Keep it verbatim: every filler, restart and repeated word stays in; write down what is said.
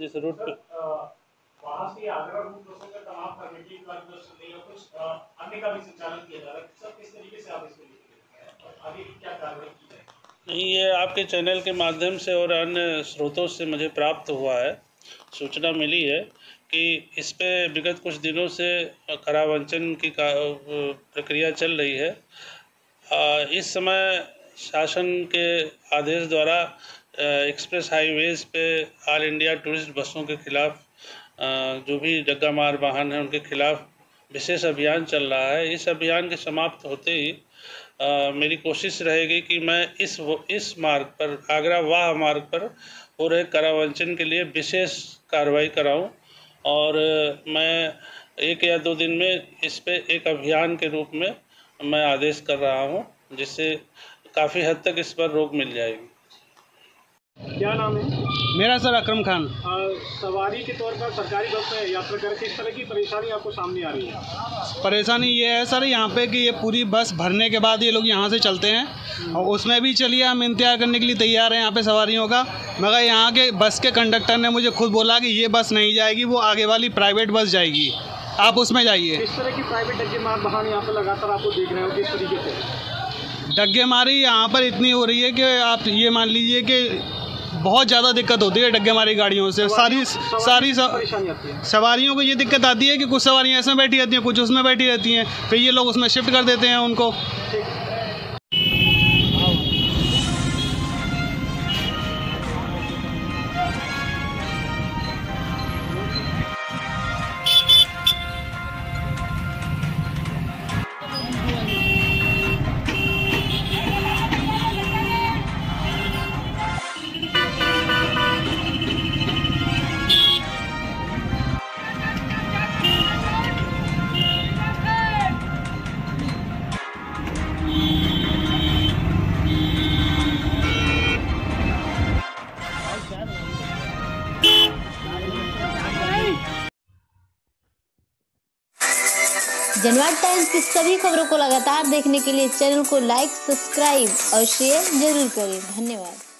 जिस रूट पर वहां से आगरा रूट लोगों का तमाम कमेटी का जो है कुछ अन्य का भी संचालन किया जा रहा है, सब किस तरीके से आप इसमें लिखेंगे, आगे क्या कार्रवाई की जाएगी? नहीं, ये आपके चैनल के माध्यम से और अन्य स्रोतों से मुझे प्राप्त हुआ है, सूचना मिली है कि इस पर विगत कुछ दिनों से करावंचन की प्रक्रिया चल रही है। इस समय शासन के आदेश द्वारा एक्सप्रेस हाईवेज़ पे ऑल इंडिया टूरिस्ट बसों के खिलाफ जो भी डग्गा मार वाहन हैं उनके खिलाफ विशेष अभियान चल रहा है। इस अभियान के समाप्त होते ही आ, मेरी कोशिश रहेगी कि मैं इस इस मार्ग पर आगरा वाह मार्ग पर हो रहे करावंचन के लिए विशेष कार्रवाई कराऊं, और मैं एक या दो दिन में इस पे एक अभियान के रूप में मैं आदेश कर रहा हूं, जिससे काफ़ी हद तक इस पर रोक मिल जाएगी। क्या नाम है? मेरा सर अकरम खान। आ, सवारी के तौर पर सरकारी बस में यात्रा करके इस तरह की परेशानी आपको सामने आ रही है? परेशानी ये है सर यहाँ पे कि ये पूरी बस भरने के बाद ये लोग यहाँ से चलते हैं, और उसमें भी चलिए हम इंतजार करने के लिए तैयार हैं यहाँ पे सवारियों का, मगर यहाँ के बस के कंडक्टर ने मुझे खुद बोला कि ये बस नहीं जाएगी, वो आगे वाली प्राइवेट बस जाएगी, आप उसमें जाइए। इस तरह की प्राइवेट डग्गे मार वाहन यहाँ पर लगातार आपको देख रहे हो, किस तरीके से डग्गे मारी यहाँ पर इतनी हो रही है कि आप ये मान लीजिए कि बहुत ज़्यादा दिक्कत होती है डग्गे मारी गाड़ियों से। सारी सारी सवारियों को ये दिक्कत आती है कि कुछ सवारियाँ इसमें बैठी रहती हैं, कुछ उसमें बैठी रहती हैं, फिर ये लोग उसमें शिफ्ट कर देते हैं उनको। जनवाद टाइम्स की सभी खबरों को लगातार देखने के लिए चैनल को लाइक, सब्सक्राइब और शेयर जरूर करें। धन्यवाद।